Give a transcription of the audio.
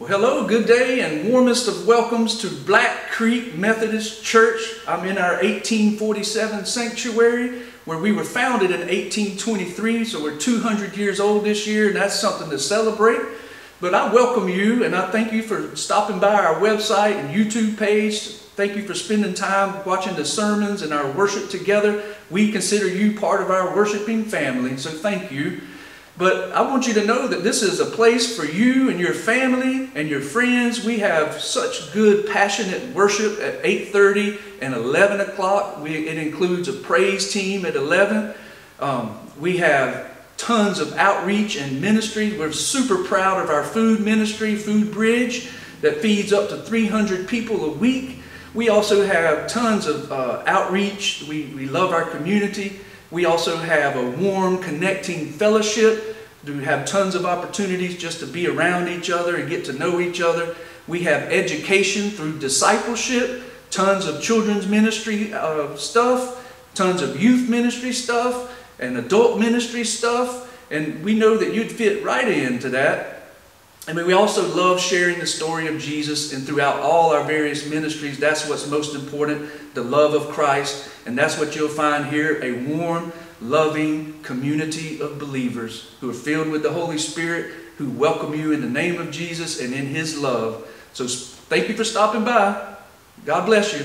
Well, hello, good day, and warmest of welcomes to Black Creek Methodist Church. I'm in our 1847 sanctuary where we were founded in 1823, so we're 200 years old this year, and that's something to celebrate. But I welcome you, and I thank you for stopping by our website and YouTube page. Thank you for spending time watching the sermons and our worship together. We consider you part of our worshiping family, so thank you. But I want you to know that this is a place for you and your family and your friends. We have such good, passionate worship at 8:30 and 11 o'clock. It includes a praise team at 11. We have tons of outreach and ministry. We're super proud of our food ministry, Food Bridge, that feeds up to 300 people a week. We also have tons of outreach. We love our community. We also have a warm, connecting fellowship. We have tons of opportunities just to be around each other and get to know each other. We have education through discipleship, tons of children's ministry stuff, tons of youth ministry stuff, and adult ministry stuff. And we know that you'd fit right into that. I mean, we also love sharing the story of Jesus, and throughout all our various ministries, that's what's most important, the love of Christ. And that's what you'll find here, a warm, loving community of believers who are filled with the Holy Spirit, who welcome you in the name of Jesus and in His love. So thank you for stopping by. God bless you.